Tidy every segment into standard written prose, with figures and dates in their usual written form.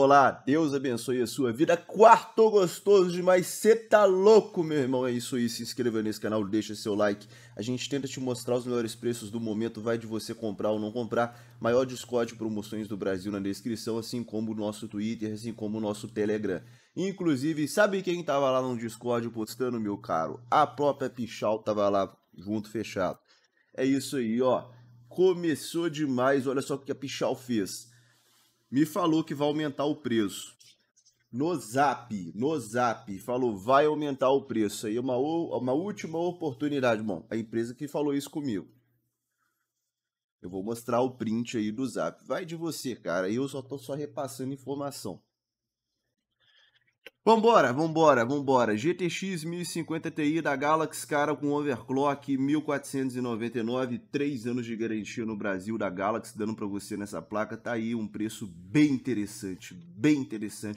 Olá, Deus abençoe a sua vida. Quarto gostoso demais, cê tá louco, meu irmão? É isso aí, se inscreva nesse canal, deixa seu like. A gente tenta te mostrar os melhores preços do momento, vai de você comprar ou não comprar. Maior Discord promoções do Brasil na descrição, assim como o nosso Twitter, assim como o nosso Telegram. Inclusive, sabe quem tava lá no Discord postando, meu caro? A própria Pichau tava lá junto, fechado. É isso aí, ó. Começou demais, olha só o que a Pichau fez. Me falou que vai aumentar o preço. No zap, falou, vai aumentar o preço. Aí uma última oportunidade. Bom, a empresa que falou isso comigo. Eu vou mostrar o print aí do zap. Vai de você, cara. Eu só tô repassando informação. Vambora. GTX 1050 TI da Galax, cara, com overclock 1499, 3 anos de garantia no Brasil da Galax, dando pra você nessa placa. Tá aí um preço bem interessante.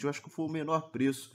Eu acho que foi o menor preço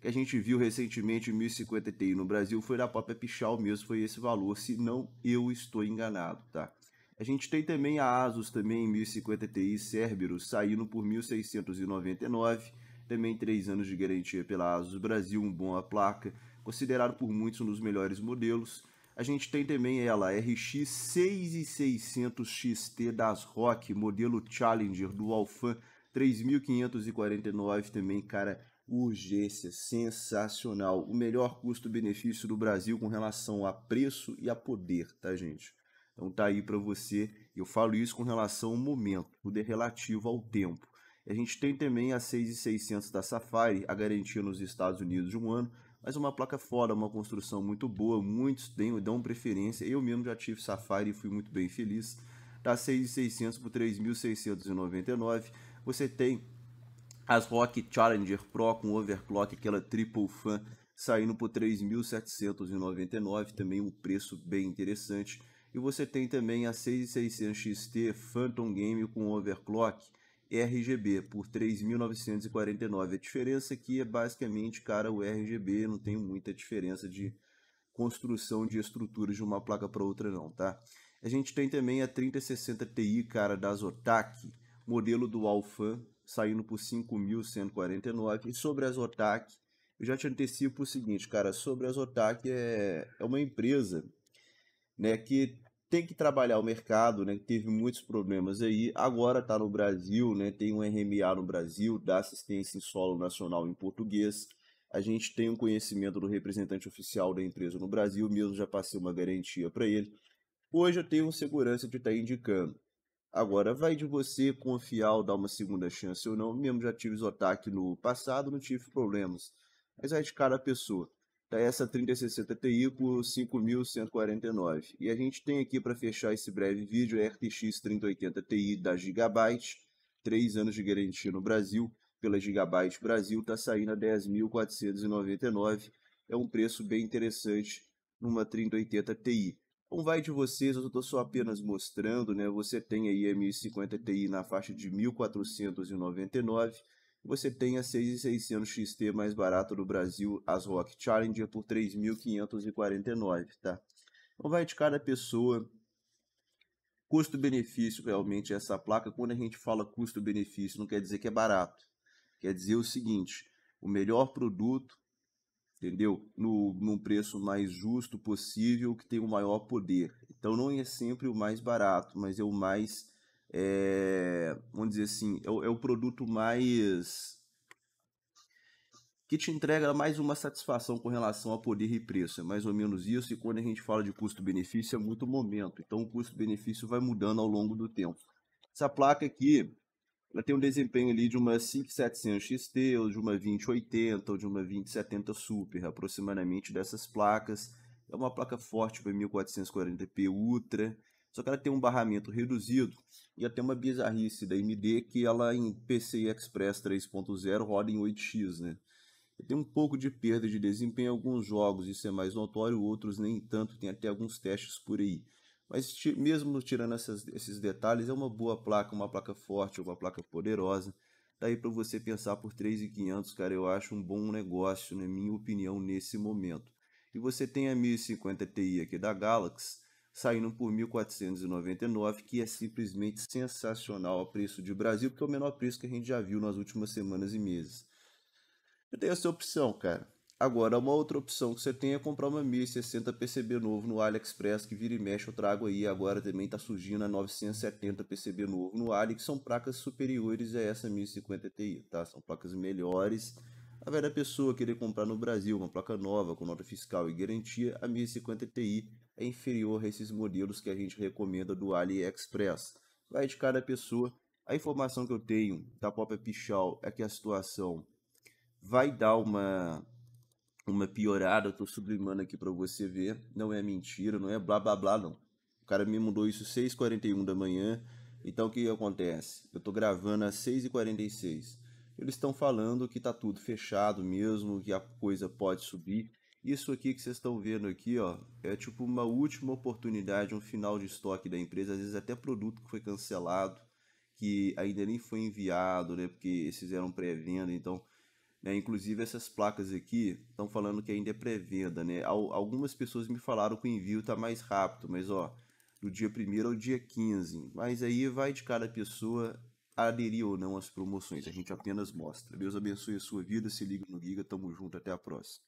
que a gente viu recentemente, 1050 TI no Brasil, foi da própria Pichau mesmo, foi esse valor, se não eu estou enganado, tá? A gente tem também a ASUS também, 1050 TI Cerberus, saindo por 1699, também 3 anos de garantia pela ASUS Brasil, uma boa placa, considerado por muitos um dos melhores modelos. A gente tem também ela, RX 6600XT das Rock, modelo Challenger do Alfan, 3.549 também, cara, urgência, sensacional. O melhor custo-benefício do Brasil com relação a preço e a poder, tá, gente? Então tá aí pra você, eu falo isso com relação ao momento, tudo é relativo ao tempo. A gente tem também a 6600 da Sapphire, a garantia nos Estados Unidos de um ano, mas uma placa foda, uma construção muito boa, muitos dão preferência, eu mesmo já tive Sapphire e fui muito bem feliz. Da 6600 por 3.699, você tem as Rock Challenger Pro com overclock, aquela triple fan, saindo por 3.799, também um preço bem interessante. E você tem também a 6600XT Phantom Game com overclock RGB por 3.949, a diferença aqui é basicamente, cara, o RGB, não tem muita diferença de construção de estruturas de uma placa para outra não, tá? A gente tem também a 3060 Ti, cara, da Zotac, modelo do Alfan, saindo por 5.149, e sobre a Zotac, eu já te antecipo o seguinte, cara, sobre a Zotac é uma empresa, né, que tem que trabalhar o mercado, né, que teve muitos problemas aí, agora está no Brasil, né, tem um RMA no Brasil, dá assistência em solo nacional em português, a gente tem um conhecimento do representante oficial da empresa no Brasil, mesmo já passei uma garantia para ele, hoje eu tenho segurança de estar indicando, agora vai de você confiar ou dar uma segunda chance ou não, mesmo já tive Zotac no passado, não tive problemas, mas é de cada pessoa. Essa 3060 Ti por 5.149. E a gente tem aqui para fechar esse breve vídeo a RTX 3080 Ti da Gigabyte, 3 anos de garantia no Brasil, pela Gigabyte Brasil, está saindo a 10.499, é um preço bem interessante numa 3080 Ti. Então vai de vocês, eu estou só apenas mostrando, né? Você tem aí a 1050 Ti na faixa de 1.499, você tem a 6600 XT mais barata do Brasil, as Rock Challenger, por 3.549, tá? Então vai de cada pessoa, custo-benefício realmente essa placa. Quando a gente fala custo-benefício, não quer dizer que é barato. Quer dizer o seguinte, o melhor produto, entendeu? Num preço mais justo possível, que tem o maior poder. Então não é sempre o mais barato, mas é o mais... vamos dizer assim, é o produto mais que te entrega mais uma satisfação com relação a poder e preço, é mais ou menos isso. E quando a gente fala de custo-benefício é muito momento, então o custo-benefício vai mudando ao longo do tempo. Essa placa aqui, ela tem um desempenho ali de uma 5700 XT, ou de uma 2080, ou de uma 2070 Super, aproximadamente dessas placas. É uma placa forte para 1440p Ultra, só que ela tem um barramento reduzido e até uma bizarrice da AMD que ela em PCI Express 3.0 roda em 8x, né? Tem um pouco de perda de desempenho em alguns jogos, isso é mais notório, outros nem tanto, tem até alguns testes por aí. Mas mesmo tirando esses detalhes, é uma boa placa, uma placa forte, uma placa poderosa. Daí para você pensar por 3.500, cara, eu acho um bom negócio, na minha opinião, nesse momento. E você tem a 1050 Ti aqui da Galaxy, saindo por R$ 1.499, que é simplesmente sensacional ao preço de Brasil, porque é o menor preço que a gente já viu nas últimas semanas e meses. Eu tenho essa opção, cara. Agora, uma outra opção que você tem é comprar uma 1060 PCB novo no AliExpress, que vira e mexe eu trago aí. Agora também está surgindo a 970 PCB novo no Ali, que são placas superiores a essa 1050 Ti, tá? São placas melhores. A velha pessoa querer comprar no Brasil uma placa nova, com nota fiscal e garantia, a 1050 Ti é inferior a esses modelos que a gente recomenda do AliExpress. Vai de cada pessoa. A informação que eu tenho da própria Pichau é que a situação vai dar uma piorada, eu tô sublimando aqui para você ver, não é mentira, não é blá blá blá não. O cara me mandou isso 6h41 da manhã, então o que acontece? Eu tô gravando às 6h46, eles estão falando que tá tudo fechado mesmo, que a coisa pode subir. Isso aqui que vocês estão vendo aqui, ó, é tipo uma última oportunidade, um final de estoque da empresa, às vezes até produto que foi cancelado, que ainda nem foi enviado, né, porque esses eram pré-venda, então... Né, inclusive essas placas aqui estão falando que ainda é pré-venda, né? Algumas pessoas me falaram que o envio está mais rápido, mas ó, do dia 1º ao dia 15. Mas aí vai de cada pessoa aderir ou não às promoções, a gente apenas mostra. Deus abençoe a sua vida, se liga no Guiga, tamo junto, até a próxima.